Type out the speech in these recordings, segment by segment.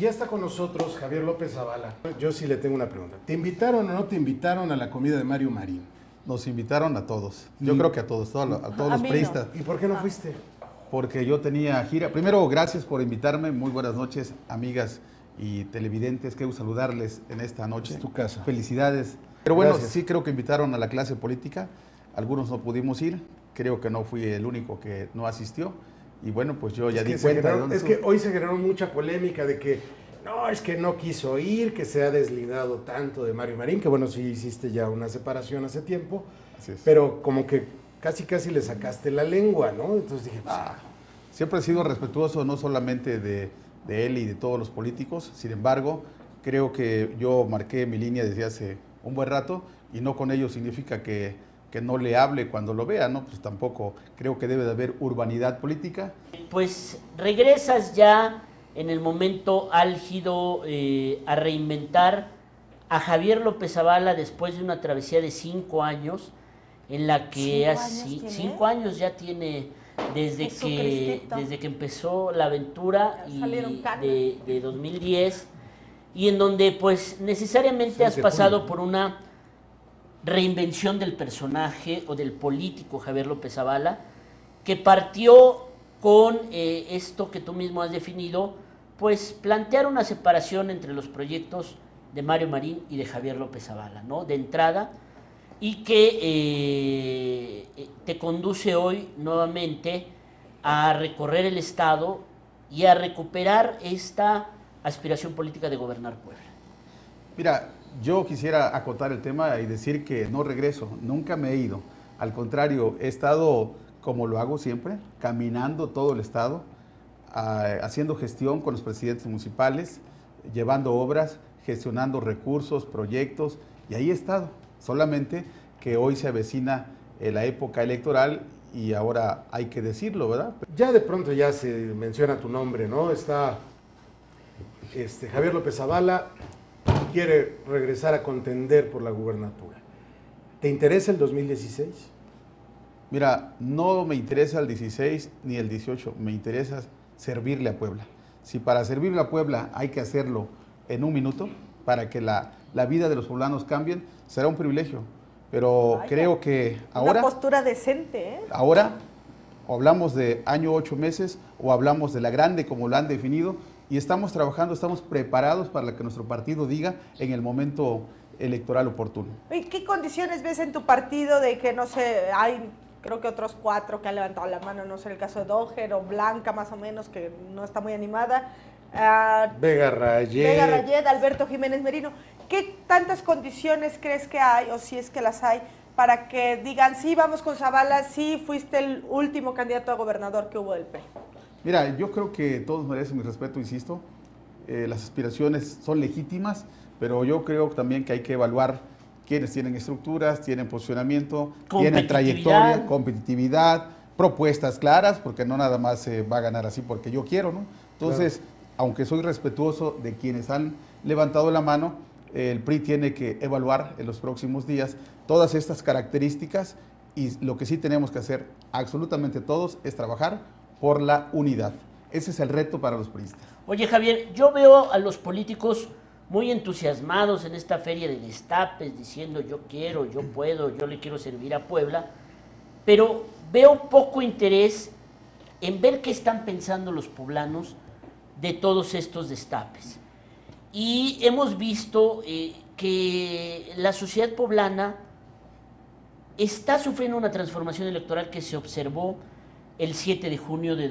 ya está con nosotros Javier López Zavala. Yo sí le tengo una pregunta. ¿Te invitaron o no te invitaron a la comida de Mario Marín? Nos invitaron a todos. Yo creo que a todos los priistas. No. ¿Y por qué no fuiste? Porque yo tenía gira. Primero, gracias por invitarme. Muy buenas noches, amigas y televidentes. Quiero saludarles en esta noche. Es tu casa. Felicidades. Pero bueno, gracias. Sí creo que invitaron a la clase política. Algunos no pudimos ir. Creo que no fui el único que no asistió. Y bueno, pues yo ya di cuenta. Es que hoy se generó mucha polémica de que no, es que no quiso ir, que se ha deslindado tanto de Mario Marín, que bueno, sí hiciste ya una separación hace tiempo, pero como que casi le sacaste la lengua, ¿no? Entonces dije, pues, siempre he sido respetuoso no solamente de él y de todos los políticos, sin embargo, creo que yo marqué mi línea desde hace un buen rato y no con ello significa que no le hable cuando lo vea, ¿no? Pues tampoco creo que debe de haber urbanidad política. Pues regresas ya en el momento álgido a reinventar a Javier López Zavala después de una travesía de 5 años en la que así 5 años ya tiene desde que empezó la aventura y de 2010 y en donde pues necesariamente has pasado por una reinvención del personaje o del político Javier López Zavala, que partió con esto que tú mismo has definido, pues plantear una separación entre los proyectos de Mario Marín y de Javier López Zavala, ¿no? De entrada, y que te conduce hoy nuevamente a recorrer el Estado y a recuperar esta aspiración política de gobernar Puebla. Mira, yo quisiera acotar el tema y decir que no regreso, nunca me he ido. Al contrario, he estado, como lo hago siempre, caminando todo el Estado, haciendo gestión con los presidentes municipales, llevando obras, gestionando recursos, proyectos, y ahí he estado. Solamente que hoy se avecina la época electoral y ahora hay que decirlo, ¿verdad? Ya de pronto ya se menciona tu nombre, ¿no? Está Javier López Zavala, quiere regresar a contender por la gubernatura. ¿Te interesa el 2016? Mira, no me interesa el 16 ni el 18, me interesa servirle a Puebla. Si para servirle a Puebla hay que hacerlo en un minuto, para que la vida de los poblanos cambien, será un privilegio. Pero vaya, creo que ahora... Una postura decente, ¿eh? Ahora, o hablamos de año 8 meses, o hablamos de la grande como lo han definido, y estamos trabajando, estamos preparados para lo que nuestro partido diga en el momento electoral oportuno. ¿Y qué condiciones ves en tu partido de que, no sé, hay creo que otros 4 que han levantado la mano, no sé, el caso de Doher o Blanca más o menos, que no está muy animada, Vega Rayet, Alberto Jiménez Merino? ¿Qué tantas condiciones crees que hay, o si es que las hay, para que digan, sí, vamos con Zavala, sí, fuiste el último candidato a gobernador que hubo del PRI? Mira, yo creo que todos merecen mi respeto, insisto. Las aspiraciones son legítimas, pero yo creo también que hay que evaluar quienes tienen estructuras, tienen posicionamiento, tienen trayectoria, competitividad, propuestas claras, porque no nada más se va a ganar así porque yo quiero, ¿no? Entonces, aunque soy respetuoso de quienes han levantado la mano, el PRI tiene que evaluar en los próximos días todas estas características y lo que sí tenemos que hacer absolutamente todos es trabajar por la unidad. Ese es el reto para los priistas. Oye, Javier, yo veo a los políticos muy entusiasmados en esta feria de destapes, diciendo yo quiero, yo puedo, yo le quiero servir a Puebla, pero veo poco interés en ver qué están pensando los poblanos de todos estos destapes. Y hemos visto que la sociedad poblana está sufriendo una transformación electoral que se observó el 7 de junio de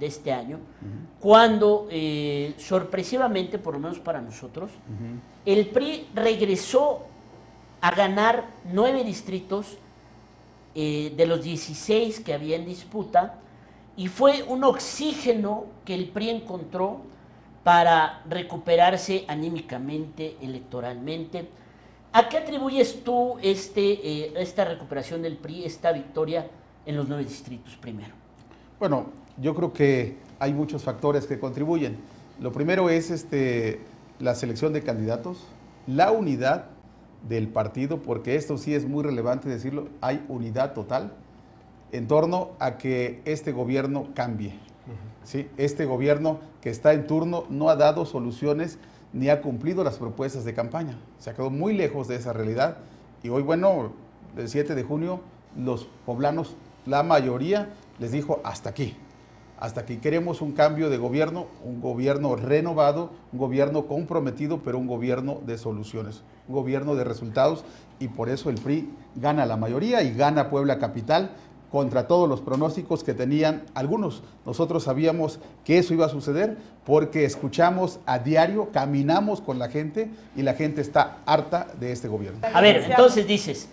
este año, cuando sorpresivamente, por lo menos para nosotros, el PRI regresó a ganar 9 distritos de los 16 que había en disputa, y fue un oxígeno que el PRI encontró para recuperarse anímicamente, electoralmente. ¿A qué atribuyes tú esta recuperación del PRI, esta victoria en los 9 distritos primero? Bueno, yo creo que hay muchos factores que contribuyen. Lo primero es la selección de candidatos, la unidad del partido, porque esto sí es muy relevante decirlo, hay unidad total en torno a que este gobierno cambie. ¿sí? Este gobierno que está en turno no ha dado soluciones ni ha cumplido las propuestas de campaña. Se ha quedado muy lejos de esa realidad. Y hoy, bueno, el 7 de junio, los poblanos, la mayoría, les dijo hasta aquí. Hasta aquí queremos un cambio de gobierno, un gobierno renovado, un gobierno comprometido, pero un gobierno de soluciones, un gobierno de resultados. Y por eso el PRI gana la mayoría y gana Puebla Capital contra todos los pronósticos que tenían algunos. Nosotros sabíamos que eso iba a suceder porque escuchamos a diario, caminamos con la gente y la gente está harta de este gobierno. A ver, entonces dices,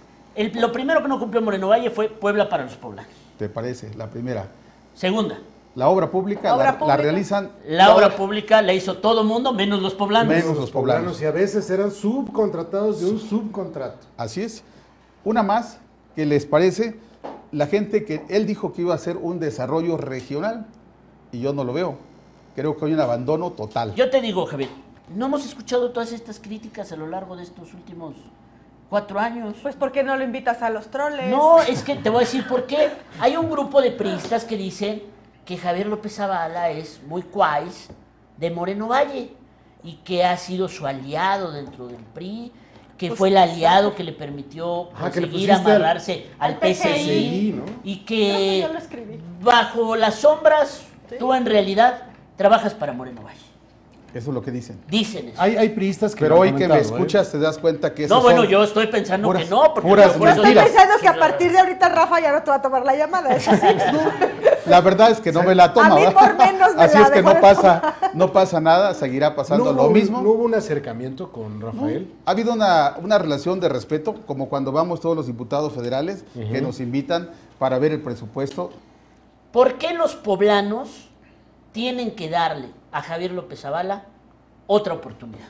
lo primero que no cumplió Moreno Valle fue Puebla para los poblanos. ¿Te parece? La primera. Segunda. La obra pública la realizan... La obra pública la hizo todo mundo, menos los poblanos. Menos los poblanos. Y a veces eran subcontratados de un subcontrato. Así es. Una más que les parece... La gente que él dijo que iba a hacer un desarrollo regional y yo no lo veo. Creo que hay un abandono total. Yo te digo, Javier, no hemos escuchado todas estas críticas a lo largo de estos últimos 4 años. Pues ¿por qué no lo invitas a los troles? No, es que te voy a decir por qué. Hay un grupo de priistas que dicen que Javier López Zavala es muy cuáis de Moreno Valle y que ha sido su aliado dentro del PRI, que pues fue el aliado que le permitió conseguir amarrarse al PCI, ¿no? Y que bajo las sombras, ¿sí? Tú en realidad trabajas para Moreno Valle. Eso es lo que dicen. Dicen eso. Hay priistas que... Pero hoy que me escuchas te das cuenta que... No, bueno, yo estoy pensando puras, que no. Porque yo estoy pensando que a partir de ahorita Rafa ya no te va a tomar la llamada. ¿Es así? La verdad es que no me la toma. A mí por menos me... Así la es que no pasa nada, seguirá pasando lo mismo. ¿No hubo un acercamiento con Rafael? No. Ha habido una relación de respeto, como cuando vamos todos los diputados federales que nos invitan para ver el presupuesto. ¿Por qué los poblanos tienen que darle a Javier López Zavala otra oportunidad?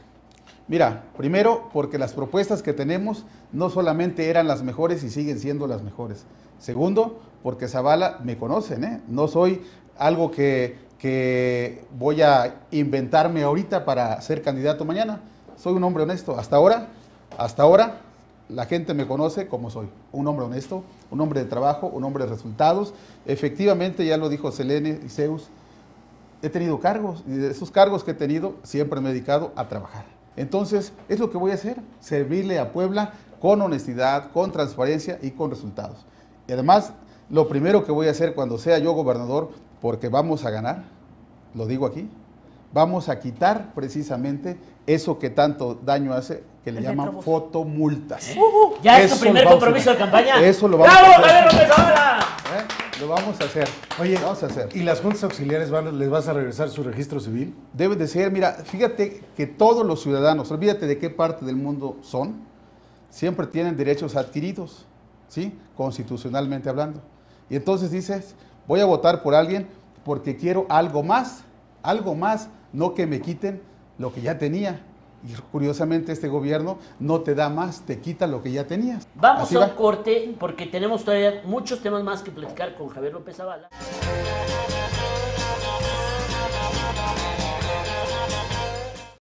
Mira, primero porque las propuestas que tenemos no solamente eran las mejores y siguen siendo las mejores. Segundo, porque Zavala me conocen, ¿eh? No soy algo que voy a inventarme ahorita para ser candidato mañana. Soy un hombre honesto. Hasta ahora la gente me conoce como soy, un hombre honesto, un hombre de trabajo, un hombre de resultados. Efectivamente, ya lo dijo Selene y Zeus, he tenido cargos, y de esos cargos que he tenido siempre me he dedicado a trabajar. Entonces, es lo que voy a hacer, servirle a Puebla con honestidad, con transparencia y con resultados. Y además, lo primero que voy a hacer cuando sea yo gobernador, porque vamos a ganar, lo digo aquí, vamos a quitar precisamente eso que tanto daño hace, que le llaman fotomultas. Ya es tu primer compromiso de campaña. Eso lo vamos a hacer. Lo vamos a hacer. Oye, vamos a hacer. ¿Y las juntas auxiliares les vas a regresar su registro civil? Debe de ser, mira, fíjate que todos los ciudadanos, olvídate de qué parte del mundo son, siempre tienen derechos adquiridos, ¿sí? Constitucionalmente hablando. Y entonces dices, voy a votar por alguien porque quiero algo más, no que me quiten lo que ya tenía. Y curiosamente este gobierno no te da más, te quita lo que ya tenías. Vamos a un corte porque tenemos todavía muchos temas más que platicar con Javier López Zavala.